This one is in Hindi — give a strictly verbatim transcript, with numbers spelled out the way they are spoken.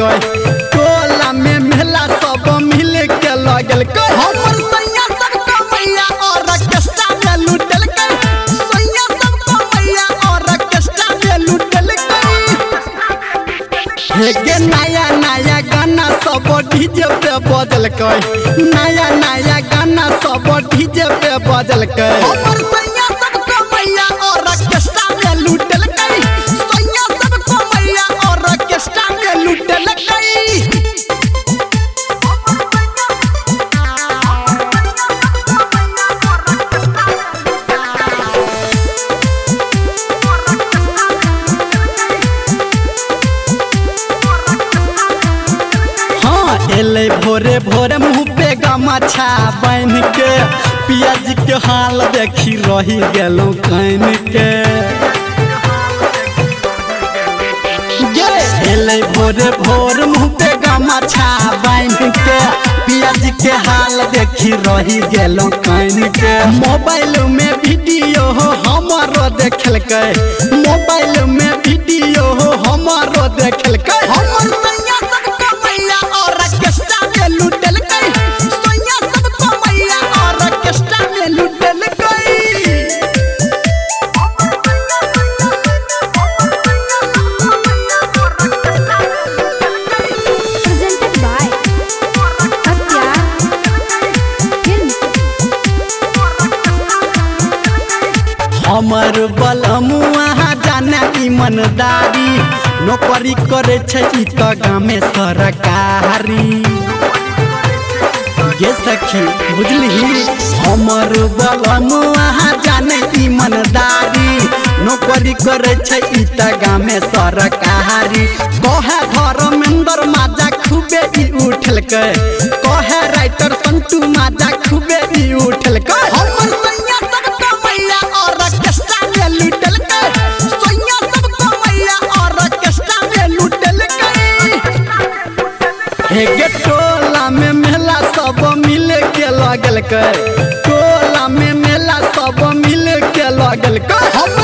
टोला में मेला सब मिल के लगल नया नया गाना सब डीजे पे बजलक नया नया गाना सब डीजे पे बजलक एले भोरे भोरे मुँह पे गमछा बांध के पियाज के हाल देखी रही गेलो कान के एले भोरे भोर मुँह पे गमछा बांध के पियाज के हाल देखी रही गेलो कान के मोबाइल में वीडियो हमारो देखलक मोबाइल में वीडियो हमारो देखलक हमर बलमुआ जाना ईमानदारी नौकरी करे छै ई त गामे सरकारी ये सखी बुझलही हमर बलमुआ जाना ईमानदारी नौकरी करे छै ई त गामे सरकारी कहे धर्मेंद्र माजा खूबे ई उठलक कहे राइटर संतू माजा खूबे ई उठलक हमर टोला में मेला सब मिल के लगल टोला में मेला सब मिल के लगल।